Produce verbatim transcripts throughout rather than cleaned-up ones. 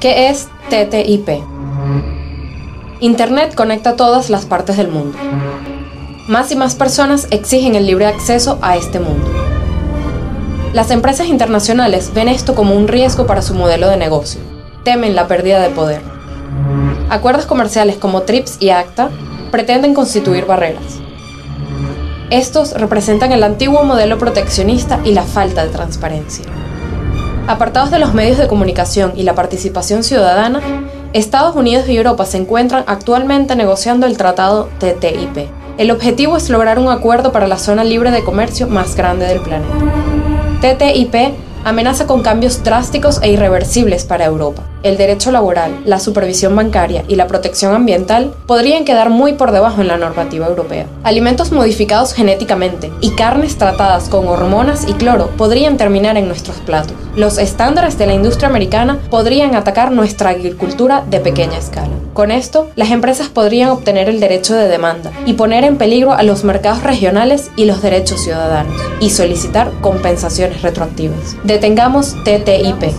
¿Qué es T T I P? Internet conecta todas las partes del mundo. Más y más personas exigen el libre acceso a este mundo. Las empresas internacionales ven esto como un riesgo para su modelo de negocio. Temen la pérdida de poder. Acuerdos comerciales como TRIPS y ACTA pretenden constituir barreras. Estos representan el antiguo modelo proteccionista y la falta de transparencia. Apartados de los medios de comunicación y la participación ciudadana, Estados Unidos y Europa se encuentran actualmente negociando el tratado T T I P. El objetivo es lograr un acuerdo para la zona libre de comercio más grande del planeta. T T I P amenaza con cambios drásticos e irreversibles para Europa. El derecho laboral, la supervisión bancaria y la protección ambiental podrían quedar muy por debajo en la normativa europea. Alimentos modificados genéticamente y carnes tratadas con hormonas y cloro podrían terminar en nuestros platos. Los estándares de la industria americana podrían atacar nuestra agricultura de pequeña escala. Con esto, las empresas podrían obtener el derecho de demanda y poner en peligro a los mercados regionales y los derechos ciudadanos, y solicitar compensaciones retroactivas. Detengamos T T I P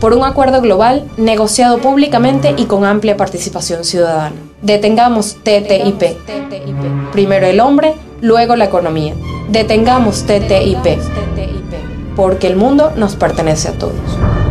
por un acuerdo global negociado públicamente y con amplia participación ciudadana. Detengamos T T I P. Primero el hombre, luego la economía. Detengamos T T I P, porque el mundo nos pertenece a todos.